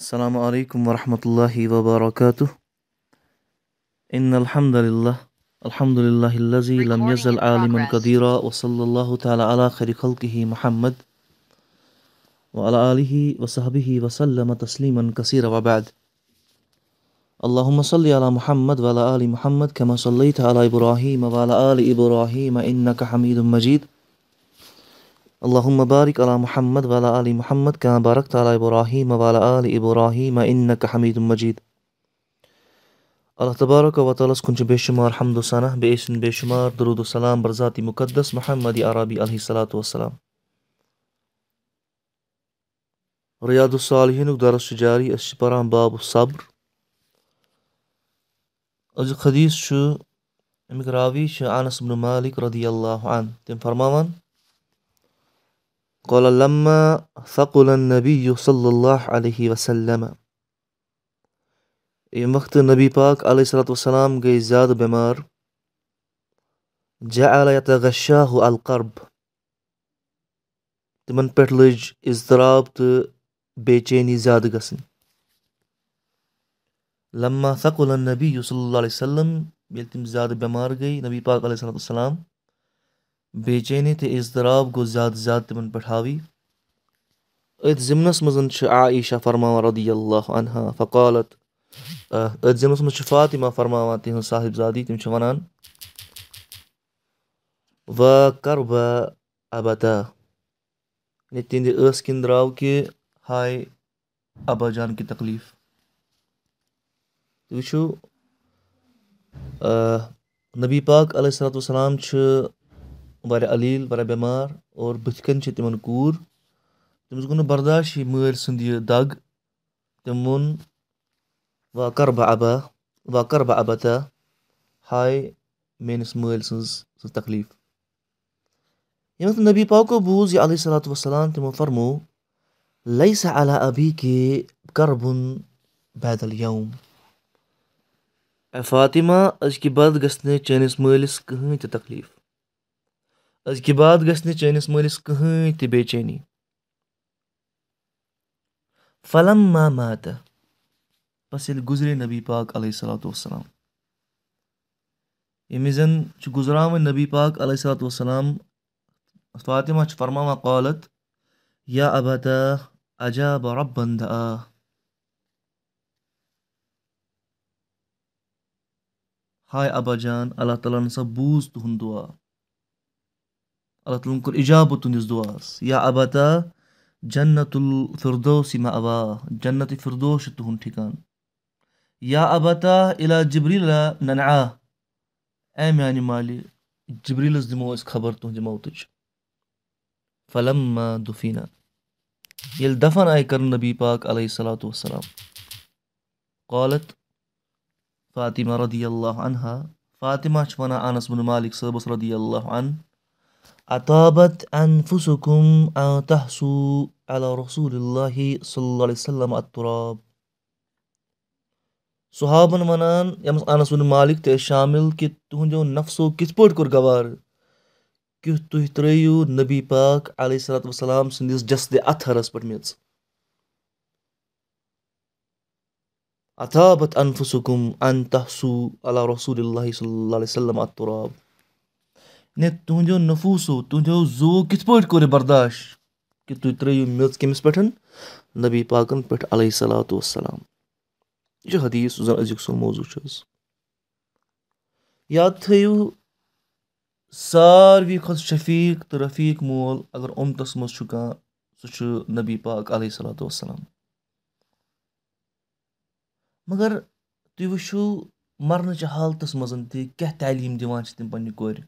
السلام علیکم ورحمۃ اللہ وبرکاتہ ان الحمد للہ الذی لم یزل عالما قدیرا وصلی اللہ تعالی علی خیر خلقہ محمد وعلی آلہ وصحبہ وسلم تسلیما کثیرا وبعد اللہم صلی علی محمد وعلی آل محمد کما صلیت علی ابراہیم وعلی آل ابراہیم انک حمید مجید اللہم بارک علی محمد وعلی آل محمد کما بارکت علی ابراہیم وعلی آل ابراہیم انک حمید مجید۔ اللہ تبارک و تعالیٰ کنچ بے شمار حمد و ثنا، بے اسن بے شمار درود و سلام برذات مقدس محمد عربی علیہ الصلاۃ والسلام۔ ریاض الصالحین درس جاری، اس پران باب الصبر۔ از حدیث امیک راوی انس بن مالک رضی اللہ عنہ، تم فرماوان قال لما ثقل النبی صلی اللہ علیہ وسلم، یم وقت نبی پاک علیہ الصلوۃ والسلام گئی زیادہ بیمار، جعل یتغشاہ القرب، تمن پہ لج اضطراب تو بے چینی زیادہ گسن۔ لما ثقل النبی صلی اللہ علیہ وسلم، یل تم زیادہ بیمار گئی نبی پاک علیہ الصلوۃ والسلام، بے چینی تو اضطراب گو زیادہ تمن پہ حاوی۔ ات ضمنس مزن عائشہ فرماوان رضی اللہ عنہ، فقالت، ات ضمنس مز فاطمہ فرماوان تہذ صاحبزادی، تم ونان و کرب ابتا، یعنی تہندِ عس کن درو کہ ہائے ابا جان کی تکلیف۔ وچو نبی پاک علیہ الصلوۃ والسلام واریاہ علیل، واریاہ بیمار، اور بتھ کن تمن کور، تمس گو نہ برداشت یہ مل سند یہ دگ، تم وون وا کربہ ابتا، ہائے میس مل سن تکلیف۔ یمس نبی پاکو بوز یہ علیہ الصلوۃ والسلام، تمو فرمو لیس علی ابی کے کرب بعد الیوم، اے فاطمہ از کی بعد گس نے چینس ملس کہین تہ تکلیف، از کی بعد گژھ نہ چینس مالس کہین تہ بے چینی۔ فلما مات، بس ییٚلہِ گُزرے نبی پاک علیہ الصلوۃ والسلام، ییٚمہِ زن چھُ گُزراوان نبی پاک علیہ الصلوۃ والسلام، فاطمہ چھِ فرماوان قالت یا ابتا اجاب ربا دعا، ہائے ابا جان اللہ تعالیٰ ہن سا بوٗز تُہُنٛد دُعا، اللہ تعالیٰ ہن کوٚر اِجابت تُہنٛدِس دُعاہَس۔ یا ابتا جنت الفردوس مأوا، جنت فردوس چھُ تُہُنٛد ٹھِکان۔ یا ابتا الا جبریل ننعا، اے میانہِ مالہِ جبریٖلَس دِمو أسۍ خبر تُہنٛدِ موتٕچ۔ فلما دُفینا، ییٚلہِ دفن آیہِ کرنہٕ نبی پاک علیہ الصلوۃ والسلام، قالت فاطمہ رضی اللہ عنہا، فاطمہ چھِ ونان انس بن مالک صٲبس رضی اللہ عنہ، اطابت انفسکم ان تحسوا علی رسول اللہ صلی اللہ علیہ وسلم التراب۔ صحابن ونان یمس انس بن مالک تہِ شامل کہ تہندو نفسو کتھ پٲٹھۍ کوٚر گوار کہ تُہۍ ترٲیِو نبی پاک علیہ الصلوۃ والسلام سٕنٛدِس جسدِ اطہرس پٮ۪ٹھ میٚژ۔ اطابت انفسکم ان تحسوا علی رسول اللہ صلی اللہ علیہ وسلم التراب، نے تہندو نفوسو تہندو زو کتھ پٲٹھۍ کوٚر برداشت کہ تُہۍ ترٲیِو میٚژ کٔمِس پٮ۪ٹھ، نبی پاکن پٮ۪ٹھ علیہ الصلوۃ والسلام۔ یہِ چھُ حدیٖث یُس زن أزیُک سون موضوع چھُ حظ۔ یاد تھٲیِو ساروی کھۄتہٕ شفیٖق تہٕ رفیٖق مول اگر اُمتس منٛز چھُ کانٛہہ، سُہ چھُ نبی پاک علیہ الصلوۃ والسلام۔ مگر تُہۍ وٕچھِو مرنٕچہِ حالتس منٛز تہِ کیاہ تعلیٖم دِوان چھِ تِم پننہِ کورِ،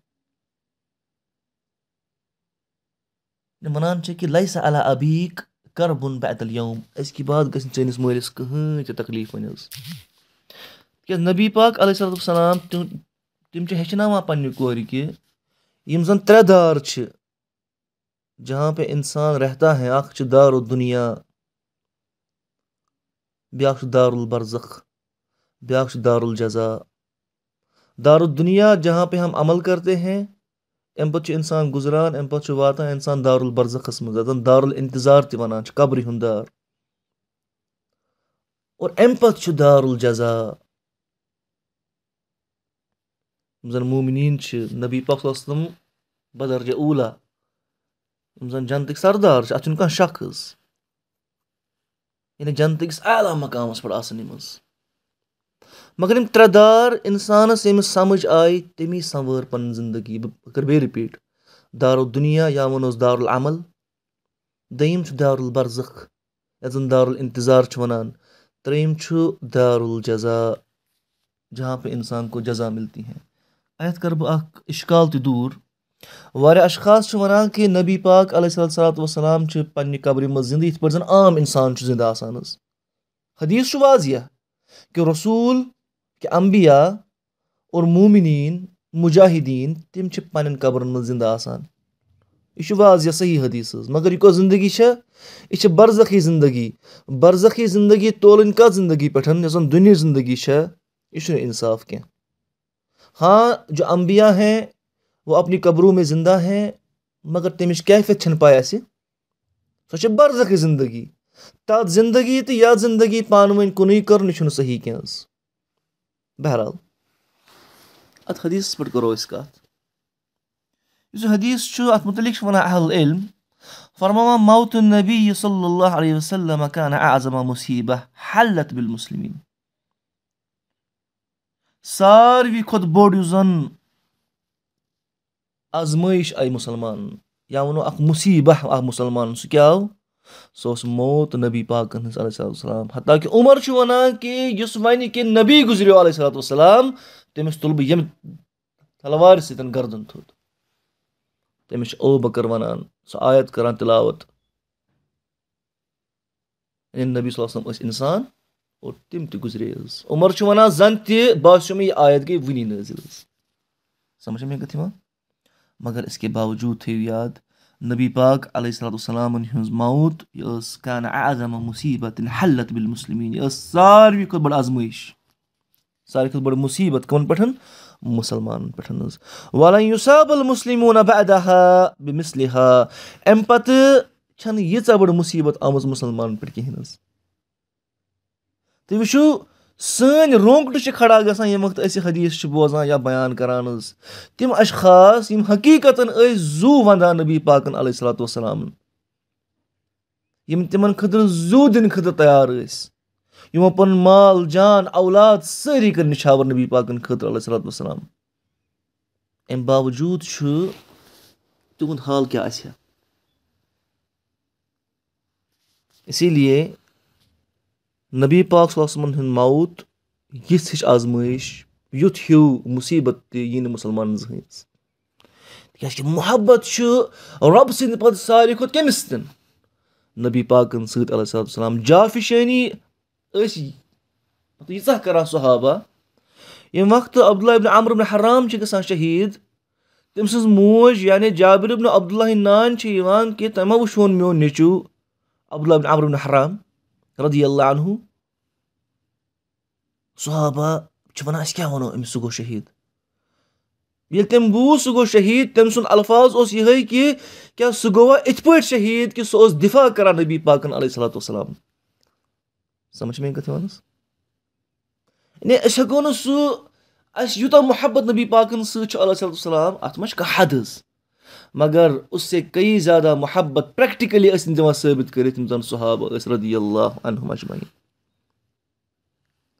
ونان چھِ کہِ لیس علی ابیک کرب بعد الیوم، أزکہِ بعد گژھِ نہٕ چٲنِس مٲلِس کٕہٕنۍ تہِ تکلیٖف وۄنۍ حظ۔ تِکیٛازِ نبی پاک علیہ الصلوۃ والسلام تِم چھِ ہیٚچھناوان پننہِ کورِ کہِ یِم زن ترٛےٚ دار چھِ جہاں پہ اِنسان رہتا ہے، اکھ چھُ دار الدُنیا، بیٛاکھ چھُ دار البرزخ، بیٛاکھ چھُ دار الجزا۔ دار الدنیا جہاں پہ ہم عمل کرتے ہیں، اَمہِ پتہٕ چھُ اِنسان گُزران، اَمہِ پتہٕ چھُ واتان اِنسان دار البرزخس منٛز، یَتھ زن دار الانتظار تہِ ونان چھِ، قبرِ ہُنٛد دار۔ اور ام پت چھ دار الجزا زن مومنین چھ نبی پاک صلی اللہ علیہ وسلم بدرجہ اولا زن جنتک سردار چھ اتن کان شک حظ یعنی جنتکس اعلی مقامس پہ آسن مگر ام ترے دار انسانس یمس سمجھ آئی تمی سنور پن زندگی کر بے رپیٹ دار الدنیا یا ونوس دار العمل دیم چھ دار البرزخ یعنی دار الانتظار چھ ونان تریم چھو دار الجزا جہاں پہ انسان کو جزا ملتی ہے آیت کر بہ اک اشکال تی دور واریاہ اشخاص چھ ونان کہ نبی پاک علیہ الصلوۃ والسلام چھ پننہ قبر مز زندہ یتھ پٲٹھۍ زن عام انسان چھ زندہ آسان حظ حدیث چھ واضح کہ رسول کہ انبیاء اور مومنین مجاہدین تم چھ پنن قبرن مز زندہ آسان یہ چھ واضح صحیح حدیث حظ مگر یہ کس زندگی چھ یہ برزخی زندگی تولن کتھ زندگی پٹھن یس دنیا زندگی چھ یہ چھ انصاف کین ہاں جو انبیاء ہیں وہ اپنی قبروں میں زندہ ہیں مگر تمش کیفیت چھن پایا اسی سو چھ برزخی زندگی تات زندگی تو یا زندگی پانوین کنی کرن چھن صحیح کین بہرحال ات حدیث پہ کرو اس کتھ اس حدیث چھ ات متعلق ونان اہل علم فرماوا موت النبی صلی اللہ علیہ وسلم کان اعظم مصیبہ حلت بالمسلمین ساروی کھوتہ بوڑ یُس زن آزمائش آئی مسلمان یا ونو اکھ مصیبہ آ مسلمان سُہ کیاو سُہ اوس موت نبی پاکن ہنز علیہ السلام حتیٰ کہ عمر چھ ونان کہ یُس وَنہِ کہ نبی گُزریو علیہ السلام تٔمِس تُل بہٕ ییٚمہِ تلوارِ سۭتۍ گردن تھوٚد تمش ابو بکر ونان سو آیت کران تلاوت نبی صلی اللہ علیہ وسلم اس انسان اور تم تہ گزرے عمر چھ ونان زن تہ باسیو مےٚ یہِ آیت گٔے وٕنی نٲزِل سمجھ مےٚ کتھ یِوان مگر اس کے باوجود تھٲیِو یاد نبی پاک علیہ السلامن ہنز موت یہ ٲس کان اعظم مصیبت حلت بالمسلمین یہ ٲس ساروی کھۄتہٕ بٔڑ آزمٲیش ساروی کھۄتہٕ بٔڑ مصیبت کمن پٮ۪ٹھ مسلمانن پٮ۪ٹھ حظ وَلَن یُصاب المسلمون بعدہا بِمِثلِہا اَمہِ پتہٕ چھنہٕ ییٖژاہ بٔڑ مُصیٖبت آمٕژ مسلمانن پٮ۪ٹھ کِہیٖنۍ حظ تُہۍ وٕچھِو سٲنۍ رونٛگٹہٕ چھِ کھڑا گژھان ییٚمہِ وقتہٕ أسۍ یہِ حدیٖث چھِ بوزان یا بیان کران حظ تِم اشخاص یِم حقیٖقتن ٲسۍ زُو وَنٛدان نبی پاکن علیہ الصلوۃ وسلام یِم تِمن خٲطرٕ زُو دِنہٕ خٲطرٕ تیار ٲسۍ یِمو پنُن مال جان اولاد سٲری کٔر نِشاور نبی پاکن خٲطرٕ علیہ الصلوۃ وسلام اَمہِ باوجوٗد چھُ تِہُنٛد حال کیٛاہ آسہِ ہا اسی لیے نبی پاک صلی اللہ علیہ وسلمن ہُنٛد موت یِژھ ہِش آزمٲیش یُتھ ہیوٗ مُصیٖبت تہِ یی نہٕ مُسلمانن زٕہٕنۍ حظ تِکیٛازِ کہِ محبت چھُ رۄب سٕنٛدِ پتہٕ ساروی کھۄتہٕ کٔمِس تہِ نبی پاکن سۭتۍ علیہ الصلوۃ وسلام جافِشٲنی ییٖژاہ کران صحابہ ییٚمہِ وقتہٕ عبداللہ ابن عمرو ابن حرام چھِ گژھان شہیٖد تٔمۍ سٕنٛز موج یعنی جابر ابن عبداللہ ہٕنٛدۍ نان چھِ یِوان کہِ تۄہہِ ما وٕچھون میون نیٚچوٗ عبداللہ ابن عمرو ابن حرام رضی اللہ عنہ صحابہ چھِ وَنان أسۍ کیٛاہ وَنو أمِس سُہ گوٚو شہیٖد ییٚلہِ تٔمۍ بوٗز سُہ گوٚو شہیٖد تٔمۍ سُنٛد الفاظ اوس یِہوٚے کہِ کیٛاہ سُہ گوٚوا یِتھ پٲٹھۍ شہیٖد کہِ سُہ اوس دِفاع کران نبی پاکن علیہ الصلوۃ وسلام سمجھ مےٚ کتھ یِوان حظ یعنی أسۍ ہٮ۪کو نہٕ سُہ اَسہِ یوٗتاہ محبت نبی پاکن سۭتۍ چھُ علیہ صلاتُ وسلام اتھ منٛز چھِ کانٛہہ حد حظ مگر اس سے کئی زیادہ محبت پرٛٮ۪کٹِکٔلی ٲسۍ نہٕ دِوان ثٲبِت کٔرِتھ یِم زن صحابہٕ ٲسۍ رضی اللہ عنہم اجمعین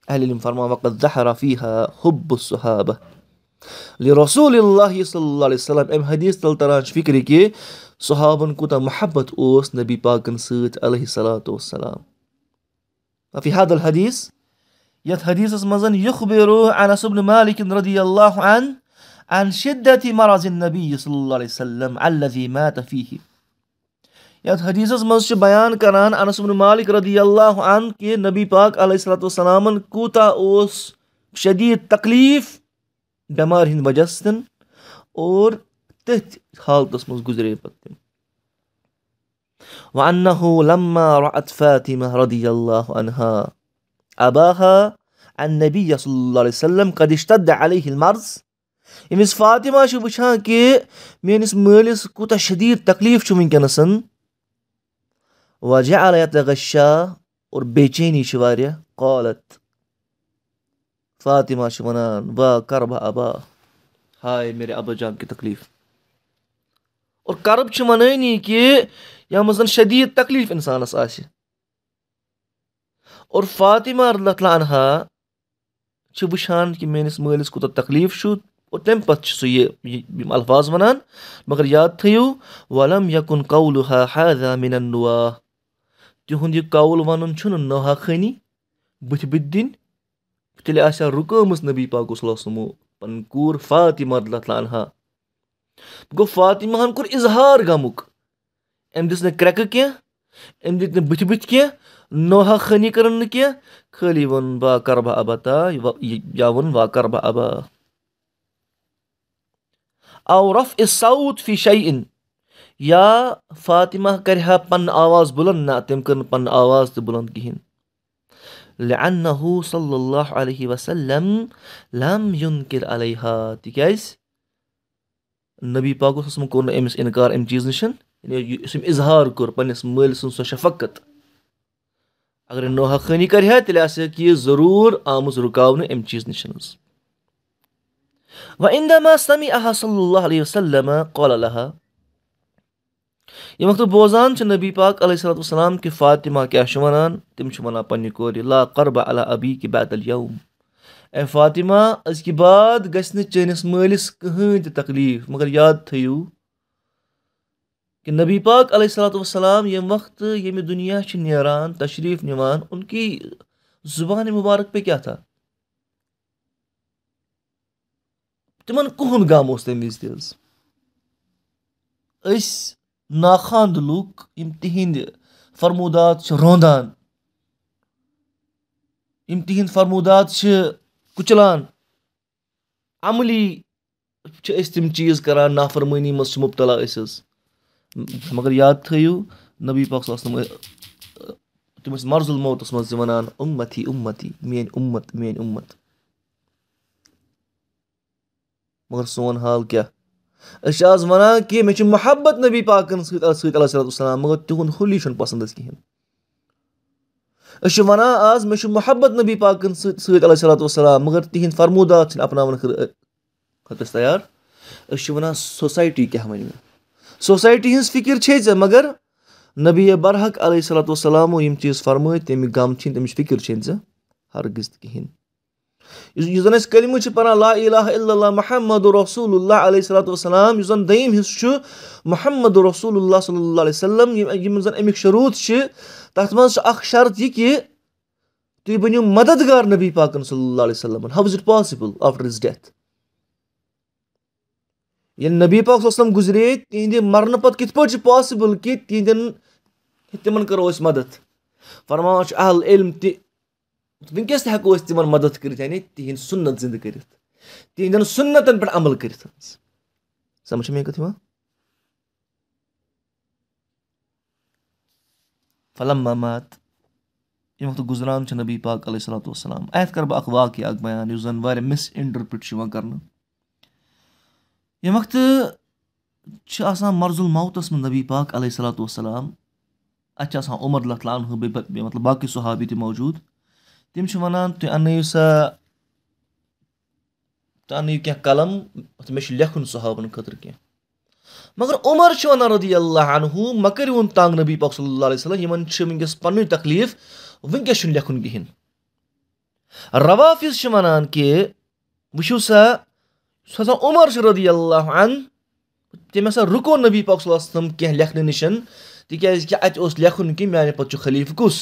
اہل علم فرمان وقد ظہر فیٖہا حب الصحابہ لرسول اللہ صلی اللہ علیہ وسلم امہِ حدیٖث تل تران چھِ فِکرِ کہِ صحابن کوٗتاہ محبت اوس نبی پاکن سۭتۍ علیہ صلاتُ وسلام فی هذا الحدیث یتھ حدیثس منٛز یخبر انس بن مالک رضی اللہ عنہ عن شدت مرض النبی صلی اللہ علیہ وسلم الذی مات فیہ یتھ حدیثس منٛز چھِ بیان کران انس بن مالک رضی اللہ عنہ کہ نبی پاک علیہ الصلوۃ والسلام کوٗتاہ اوس شدید تکلیٖف بٮ۪مارِ ہِنٛدِ وجہ سۭتۍ اور تٔتھۍ حالتس منٛز گُزرے پتہٕ تِم وَأَنَّهُ لَمَّا رَأَتْ فَاتِمَةَ رَضِيَ اللَّهُ عَنْهَا أَبَاهَا النَّبِيَّ صلی اللہ علیہ وسلم قد اشتد علیہ المرض ییٚمِس فاطمہ چھِ وٕچھان کہِ میٲنِس مٲلِس کوٗتاہ شدیٖد تکلیٖف چھُ وٕنکیٚنَس وَجَعَلَ یَتَغَشَّى اور بے چینی چھِ واریاہ. قالت فاطمہ چھِ وَنان وا کرب ابا، ہائے میرے ابا جان کی تکلیف. اور کرب چھِ وَنٲنی کہ یَتھ منٛز شدید تکلیف انسانس آسہِ. اور فاطمہ رضی اللہ تعالیٰ عنہا چھِ وٕچھان کہ میٲنِس مٲلِس کوٗتاہ تکلیف چھُ، اور تمہِ پتہٕ چھُ سُہ یِم الفاظ وَنان. مگر یاد تھٲیِو وَلَم یَکُن قَولُہا ہٰذا مِنَ النُّوَاہ، تِہُنٛد یہِ قول وَنُن چھُنہٕ ناحقٲنی بٕتھِ دِنۍ. تیٚلہِ آسہِ ہا رُکٲومٕژ نبی پاک صلی اللہ علیہ وسلمو پنٕنۍ کوٗر فاطمہ رضی اللہ تعالیٰ عنہا. گوٚو فاطماہن کوٚر اظہار غمُک، أمۍ دِژ نہٕ کرٛٮ۪کہٕ کینٛہہ، أمۍ دِتۍ نہٕ بٕتھِ کینٛہہ، ناحقٲنی کٔرٕن نہٕ کینٛہہ، خٲلی ووٚن با کربا اباتا، یا ووٚن وا کربا ابا. او رفع الصوت فی شیء، یا فاطمہ کرِہا پنٕنۍ آواز بُلنٛد، نہ تٔمۍ کٔر نہٕ پنٕنۍ آواز تہِ بُلنٛد کِہیٖنۍ. لعنہ صلی اللہ علیہ وسلم لم یُنکر علیہا، تِکیٛازِ نبی پاک صلی اللہ علیہ وسلم کوٚر نہٕ أمِس اِنکار اَمہِ چیٖز نِش، یُس أمۍ اظہار کوٚر پنٕنِس مٲلۍ سٕنٛز سۄ شفقت. اگر أمۍ ناحقٲنی کرِہا تیٚلہِ آسہِ ہا کہِ یہِ ضروٗر آمٕژ رُکاونہٕ اَمہِ چیٖز نِش. وَعِندَمَا سَمِعَہَا صلی اللہ علیہ وسلم قَالَ لَہَا، ییٚمہِ وقتہٕ بوزان چھِ نبی پاک علیہ صلاتُ وسلام کہِ فاطمہ کیٛاہ چھِ وَنان، تِم چھِ وَنان پنٛنہِ کورِ لا قرب علی ابیٖکِ بعد الیوم، اے فاطمہ أزکہِ بعد گژھِ نہٕ چٲنِس مٲلِس کٕہٕنۍ تہِ تکلیٖف. مگر یاد تھٲیِو کہِ نبی پاک علیہ صلاتُ وسلام ییٚمہِ وقتہٕ ییٚمہِ دُنیا چھِ نیران تشریٖف نِوان، ان کی زبان مبارک پہ کیٛاہ تھا، تِمن کٕہٕنۍ غم اوس تَمہِ وِزِ تہِ حظ. أسۍ ناخاند لُکھ یِم تِہِنٛدۍ فرموٗدات چھِ روندان، یِم تِہِنٛدۍ فرموٗدات چھِ کُچلان، عملی چھِ أسۍ تِم چیٖز کران، نافرمٲنی منٛز چھِ مُبتلا أسۍ حظ. مگر یاد تھٲیِو نبی پاک صلی اللہ علیہ وسلم تِم ٲسۍ مرض الموتس منٛز تہِ وَنان اُمتی اُمتی، میٲنۍ اُمت میٲنۍ اُمت. مگر سون حال کیٛاہ، أسۍ چھِ آز وَنان کہِ مےٚ چھِ محبت نبی پاکَن سۭتۍ علیہ صلاتُ وسلام، مگر تِہُنٛد حُلی چھُنہٕ پَسنٛد اَسہِ کِہیٖنۍ. أسۍ چھِ وَنان آز مےٚ چھُ محبت نبی پاکَن سۭتۍ علیہ صلاتُ وسلام، مگر تِہِنٛدۍ فرموٗدات چھِنہٕ اَپناوَن خٲطرٕ أسۍ تیار. أسۍ چھِ وَنان سوسایٹی کیٛاہ وَنہِ مےٚ، سوسایٹی ہِنٛز فِکِر چھے ژےٚ، مگر نبی برحق علیہ صلاتُ وسلامو یِم چیٖز فرمٲے تَمِکۍ غم چھِنہٕ، تَمِچ فِکِر چھے نہٕ ژےٚ ہرگِز تہِ کِہیٖنۍ. یُس زَن أسۍ کلمہٕ چھِ پَران لا الہ الا اللہ محمد رسول اللہ علیہ صلاتُ وسلام، یُس زَن دوٚیِم حِصہٕ چھُ محمد رسول اللہ صلی اللہ علیہ وسلم، یِم زَن اَمِکۍ شروٗط چھِ تَتھ منٛز چھِ اَکھ شرط یہِ کہِ تُہۍ بٔنِو مددگار نبی پاکَن صلی اللہ علیہ وسلم. ہَو اِز اِٹ پاسِبٕل آفٹر ہِز ڈیتھ؟ ییٚلہِ نبی پاک صلی اللہ علیہ وسلم گُزرے تِہِنٛدِ مرنہٕ پَتہٕ کِتھ پٲٹھۍ چھِ پاسِبٕل کہِ تِمن کَرو أسۍ مدد. فرمان چھُ اہل علم تہِ وٕنکیٚس تہِ ہٮ۪کو أسۍ تِمن مدد کٔرِتھ، یعنی تِہِنٛدۍ سُنت زِندٕ کٔرِتھ، تِہِنٛدٮ۪ن سُنتن پٮ۪ٹھ عمل کٔرِتھ. سمجھ مےٚ کَتھ یِوان؟ فلما مات، ییٚمہِ وقتہٕ گُزران چھِ نبی پاک علیہ صلاتُ وسلام. اتھ کرٕ بہٕ اکھ واقعہ اکھ بیان یُس زن واریاہ مِس اِنٹرپرٹ چھُ یِوان کرنہٕ. ییٚمہِ وقتہٕ چھِ آسان مرض الموتس منٛز نبی پاک علیہ صلاتُ وسلام، اتہِ چھِ آسان عمر رضی اللہ عنہ بیٚیہِ مطلب باقٕے صحابی تہِ موجوٗد. تِم چھِ وَنان تُہۍ اَننٲیِو سا، تُہۍ اَننٲیِو کینٛہہ قلم، مےٚ چھُ لیکھُن صحابَن خٲطرٕ کینٛہہ. مگر عمر چھُ وَنان رضی اللہ عنہ مہ کٔرۍہوٗن تنٛگ نبی پاک صلی اللہ علیہ وسلم، یِمن چھِ وٕنکیٚس پَنٕنُے تکلیٖف، وٕنکیٚس چھُنہٕ لیکھُن کِہیٖنۍ. روافِض چھِ وَنان کہِ وٕچھِو سا یُس ہسا عمر چھُ رضی اللہ عنہ تٔمۍ ہسا رُکو نبی پاک صلی اللہ علیہ وسلم کینٛہہ لیکھنہٕ نِش، تِکیازِ کہِ اَتہِ اوس لیکھُن کہِ میانہِ پَتہٕ چھُ خلیٖفہٕ کُس،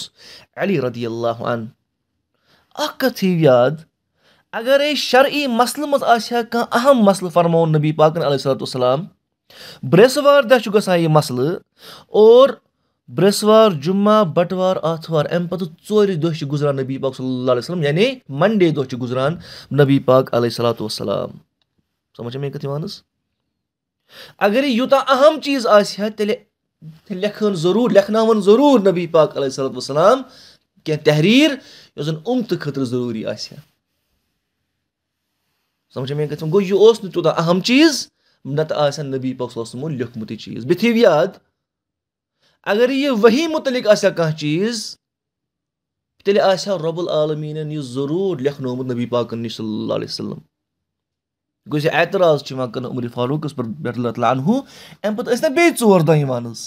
علی رضی اللہ عنہ. اکھ کَتھ یِیِو یاد، اگرے شرعی مسلہٕ منٛز آسہِ ہا کانٛہہ اہم مسلہٕ، فرمووُن نبی پاکن علیہ صلاتُ وسلام برٛیسوار دۄہ چھُ گژھان یہِ مسلہٕ، اور برٛیسوار جُمعہ بٹوار آتھوار اَمہِ پَتہٕ ژورِ دۄہ چھِ گُزران نبی پاک صلی اللہ علیہ وسلم، یعنی منڈے دۄہ چھِ گُزران نبی پاک علیہ صلاتُ وسلام. سمجھ مےٚ کَتھ یِوان حظ؟ اگرے یوٗتاہ اہم چیٖز آسہِ ہا تیٚلہِ لیکھناوَن ضروٗر نبی پاک علیہ صلاتُ وسلام کینٛہہ تحریٖر یُس زَن اُمتہٕ خٲطرٕ ضروٗری آسہِ ہا. سمجھا مےٚ کَتھ؟ گوٚو یہِ اوس نہٕ تیوٗتاہ اہم چیٖز، نَتہٕ آسہِ ہا نبی پاک صلی اللہ علیہ وسلمو لیوٚکھمُت یہِ چیٖز. بیٚیہِ تھٲیِو یاد اگر یہِ ؤحی مُتعلِق آسہِ ہا کانٛہہ چیٖز تیلے آسیا رب العالمین یہ ضرور لکھنومت نبی پاک صلی اللہ علیہ وسلم گوس اعتراض کر عمر فاروقس پہ رضی اللہ تعالیٰ عنہ امہ پتہ بیٚیہِ ژور دۄہ یِوان حظ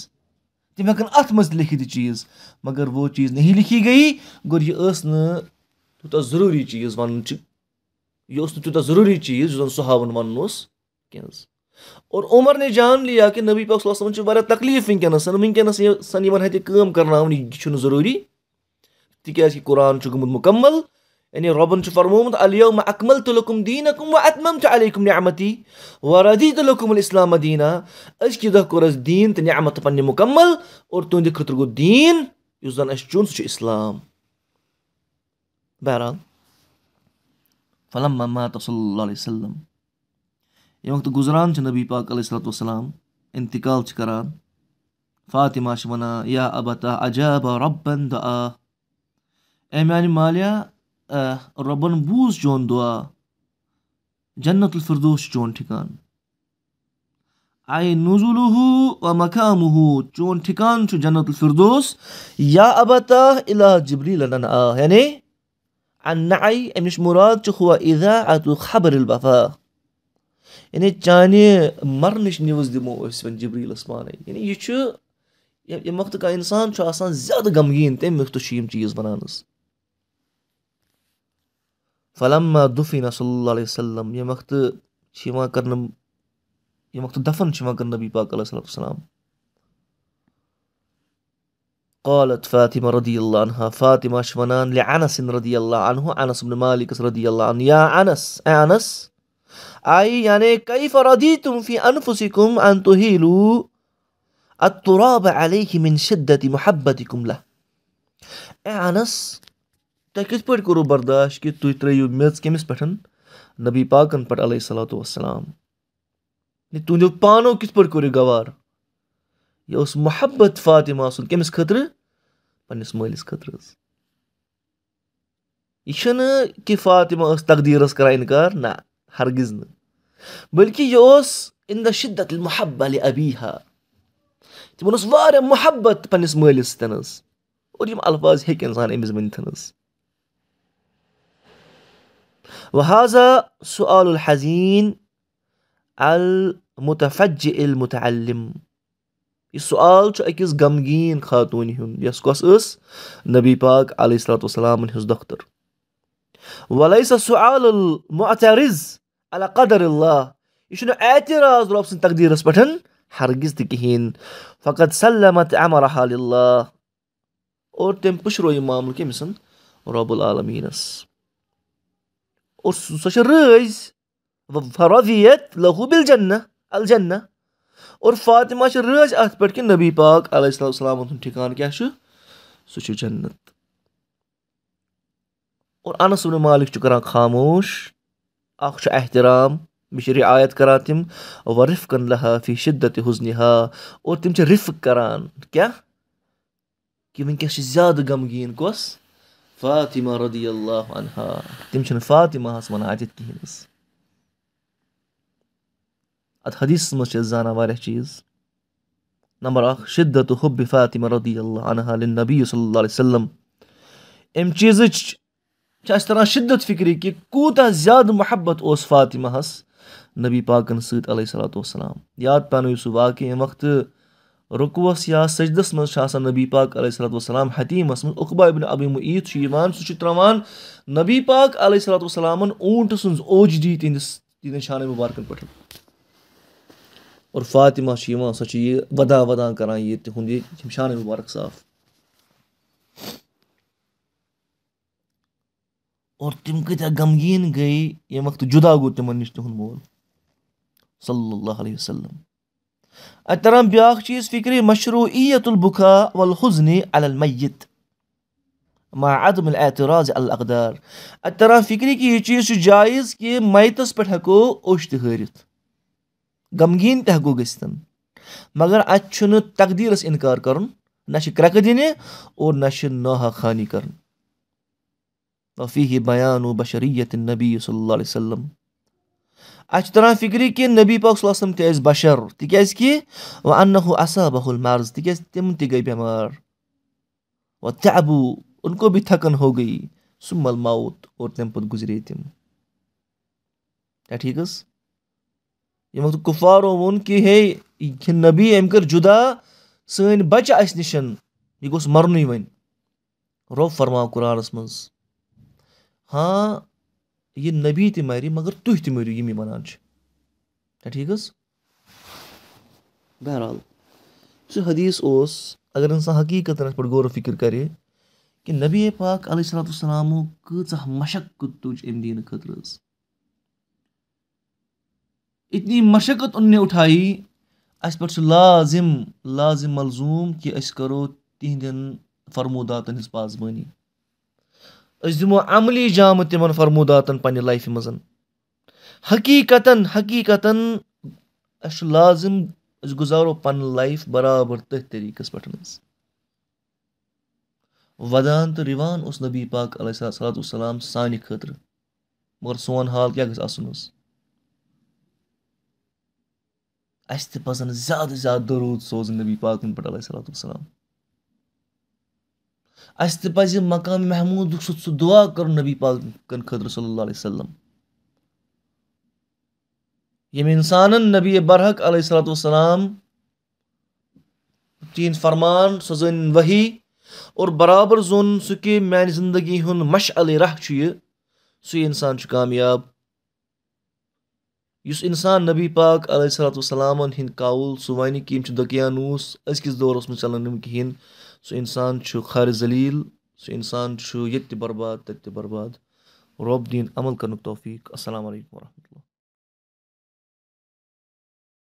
تِم ہٮ۪کَن اَتھ منٛز لیکھِتھ یہِ چیٖز مگر وہ چیٖز نہیں لکھی گٔیی گوٚو یہِ ٲس نہٕ تیوٗتاہ ضروٗری چیٖز وَنُن چھِ یہِ اوس نہٕ تیوٗتاہ ضروٗری چیٖز یُس زَن صحابَن وَنُن اوس کینٛہہ حظ اور عمر نے جان لیا کہ نبی پاک صلی اللہ علیہ وسلم چھِ واریاہ تکلیٖف وٕنکٮ۪نَس یِمَن ہَتہِ کٲم کَرناوٕنۍ یہِ چھُنہٕ ضروٗری تِکیٛازِ کہِ قرآن چھُ گوٚمُت مُکمل یعنی رۄبَن چھُ فرمومُت الیوم اکملتُ لکم دینکم واتممتُ علیکم نعمتی ورضیتُ لکم الاسلام دینا أزکہِ دۄہ کوٚر اَسہِ دیٖن تہٕ نعمت پنٛنہِ مُکمل اور تُہنٛدِ خٲطرٕ گوٚو دیٖن یُس زَن اَسہِ چُن سُہ چھُ اِسلام بہرحال فلما مات صلی اللہ علیہ وسلم ییٚمہِ وقتہٕ گُزران چھِ نبی پاک علیہ الصلوۃ والسلام انتقال چھِ کران فاطمہ چھِ وَنان یا ابتہ اجاب ربن دعا اے میانہِ مالیا رۄبَن بوٗز چون دُعا جنت الفردوس چھُ چون ٹھِکان آیہِ نُزُلُہُ و مَقامُہُ چون ٹھِکان چھُ جنت الفردوس یا ابتہ الا جبریٖل نَنعا یعنی اَنعی اَمہِ نِش مُراد چھُ ہُوَ اِذاعَةُ خبر الوفا یعنی چانہِ مرنٕچ نِوٕز دِمو أسۍ وۄنۍ جبریٖلَس پانے یعنی یہِ چھُ ییٚمہِ وقتہٕ کانٛہہ اِنسان چھُ آسان زیادٕ غمگیٖن تَمہِ وقتہٕ چھِ یِم چیٖز وَنان حظ فلما دُفِنَ صلی اللہ علیہ وسلم ییٚمہِ وقتہٕ چھِ یِوان کرنہٕ ییٚمہِ وقتہٕ دفن چھِ یِوان کرنہٕ نبی پاک علیہ السلام قالت فاطمہ رضی اللہ عنہ فاطمہ چھِ وَنان لعنس رضی اللہ عنہ انس بن مالکس رضی اللہ عنہ یا انس اے انس آیہِ یعنی کیف رضیتم فی انفسکم ان تحیلوا التراب علیہ من شدت محبتکم لہ اے انس تۄہہِ کِتھ پٲٹھۍ کوٚروٕ برداش کہِ تُہۍ ترٛٲیِو میٚژ کٔمِس پٮ۪ٹھ نبی پاکَن پٮ۪ٹھ علیہ الصلوۃ وسلام تُہنٛدیو پانو کِتھ پٲٹھۍ کوٚر یہِ گوار یہِ اوس محبت فاطمہ سُنٛد کٔمِس خٲطرٕ پنٛنِس مٲلِس خٲطرٕ حظ یہِ چھُنہٕ کہِ فاطمہ ٲس تقدیٖرَس کران اِنکار نہ ہرگِز نہٕ بٔلکہِ یہِ اوس اِن دَ شِدت المحبہ لأبیہا تِمن اوس واریاہ محبت پنٛنِس مٲلِس سۭتۍ حظ اور یِم الفاظ ہیٚکہِ اِنسان أمِس ؤنِتھ حظ وَہذا سؤال الحزیٖن المتفجع المتعلم یہِ سؤال چھُ أکِس غمگیٖن خاتوٗنہِ ہُنٛد یۄس کۄس ٲس نبی پاک علیہ الصلوۃ وسلامن ہٕنٛز دۄختر وَلیس سؤال المعترض علی قدر اللہ یہِ چھُنہٕ اعتراض رۄب سٕنٛدِ تقدیٖرَس پٮ۪ٹھ ہرگِز تہِ کِہیٖنۍ فقط سلمت امرہا للہ اور تٔمۍ پٔشرو یہِ معاملہٕ کٔمِس رۄب العالمیٖنَس اور سۄ چھِ رٲضۍ فرضیت لہو بالجنہ الجنہ اور فاطمہ چھِ رٲضۍ اَتھ پٮ۪ٹھ کہِ نبی پاک علیہ السلامن ہُنٛد ٹھِکان کیٛاہ چھُ سُہ چھُ جنت اور انس بن مالک چھُ کران خاموش اکھ چھُ احترام بیٚیہِ چھِ رعایت کران تِم ورفقن لہا فی شِدت حُزنِہا اور تِم چھِ رِفق کران کیٛاہ کہِ وٕنکیٚس چھِ زیادٕ غمگیٖن کۄس فاطمہ رضی اللہ عنہا تِم چھِنہٕ فاطماہَس وَنان اَتٮ۪تھ کِہیٖنۍ حظ اَتھ حدیٖثَس منٛز چھِ أسۍ زانان واریاہ چیٖز نمبر اکھ شِدت حُب فاطمہ رضی اللہ عنہا لِلنبی صلی اللہ علیہ وسلم اَمہِ چیٖزٕچ چھِ اَسہِ تَران شِدت فِکرِ کہِ کوٗتاہ زیادٕ محبت اوس فاطماہَس نبی پاکَن سۭتۍ علیہ الصلوۃ والسلام یاد پیٛانٲیِو سُہ واقعہٕ ییٚمہِ وقتہٕ رُکوَس یا سجدَس منٛز چھِ آسان نبی پاک علیہ الصلوۃ والسلام حتیٖمَس منٛز عقبہ ابن ابی معیٖط چھُ یِوان سُہ چھُ ترٛاوان نبی پاک علیہ الصلوۃ والسلامن اوٗنٛٹہٕ سٕنٛز اوجری تِہنٛدٮ۪ن شانَن مُبارکَن پٮ۪ٹھ اور فاطمہ چھِ یِوان سۄ چھِ یہِ وَدان وَدان کران یہِ تِہُنٛد یہِ شانَن مُبارک صاف اور تِم کۭتیٛاہ غمگیٖن گٔے ییٚمہِ وقتہٕ جُدا گوٚو تِمن نِش تِہُنٛد مول صلی اللہ علیہ وسلم اَتہِ تَران بیٛاکھ چیٖز فِکرِ مشروعیت البُکا والحزن علی المیت مع عدم الاعتراض علی الاقدار اَتہِ تَران فِکرِ کہِ یہِ چیٖز چھُ جایز کہِ میتَس پٮ۪ٹھ ہٮ۪کو اوٚش تہِ ہٲرِتھ غمگیٖن تہِ ہٮ۪کو گٔژھِتھ مگر اَتہِ چھُنہٕ تقدیٖرَس اِنکار کَرُن نہ چھِ کرٛٮ۪کہٕ دِنہِ اور نہ چھِ ناحق خانی کَرُن وفیٖہِ بیان بشریت النبی صلی اللہ علیہ وسلم اَسہِ چھِ تَران فِکرِ کہِ نبی پاک صلی اللہ علیہ وسلم تہِ ٲسۍ بشر تِکیٛازِ کہِ وَ اَنَّہُ اَصابَہُ المرض تِکیٛازِ تِم تہِ گٔے بٮ۪مار وَ تعبوٗ ان کو بھی تھکن ہو گئی ثم الموت اور تم پت گزرے تم کیا ٹھیک یم کفار وون کہ ہے یہ نبی ام کر جدا سن بچہ اس نشن یہ گوس مرنی ون رو فرما قرآنس من ہاں یہ نبی تہ مر مگر تھی تہ مرو یہ ونان کیا ٹھیک بہرحال سہ حدیث اس اگر انسان حقیقت اس پہ غور و فکر کرے کہ نبی پاک علیہ الصلوۃ والسلام کیژاہ مشقت تج ام دین خطر اتنی مشقت ان نے اٹھائی اس پر لازم لازم ملزوم کہ اس کرو تہندن فرموداتن ہز پازبانی اس دمو عملی جام تمن فرموداتن پنہ لائف مز حقیقتاً اس لازم اس گزارو پن لائف برابر تتھ طریقس پہ ودان تو روان اس نبی پاک علیہ الصلوۃ والسلام سانہ خطر مگر سون حال کیا گھس اس تہ پزن زیادہ زیادہ درود سوزن نبی پاکن پہ علیہ الصلوۃ والسلام اس تہ پزِ مقام محمود سہ دعا کر نبی پاکن خطر صلی اللہ علیہ وسلم یم انسانن نبی برحق علیہ الصلوۃ والسلام تین فرمان سو زن وحی اور برابر زون سہ کہ میانہ زندگی ہند مشعل راہ یہ سی انسان کامیاب اس انسان نبی پاک علیہ الصلوۃ والسلام ہند قول سہ ون کہ دقیانوس ازکس دورس مجھ چلان کہین سہ انسان خار ذلیل سہ انسان یہ برباد تتہ برباد رب دین عمل کرن توفیق السلام علیکم ورحمۃ اللہ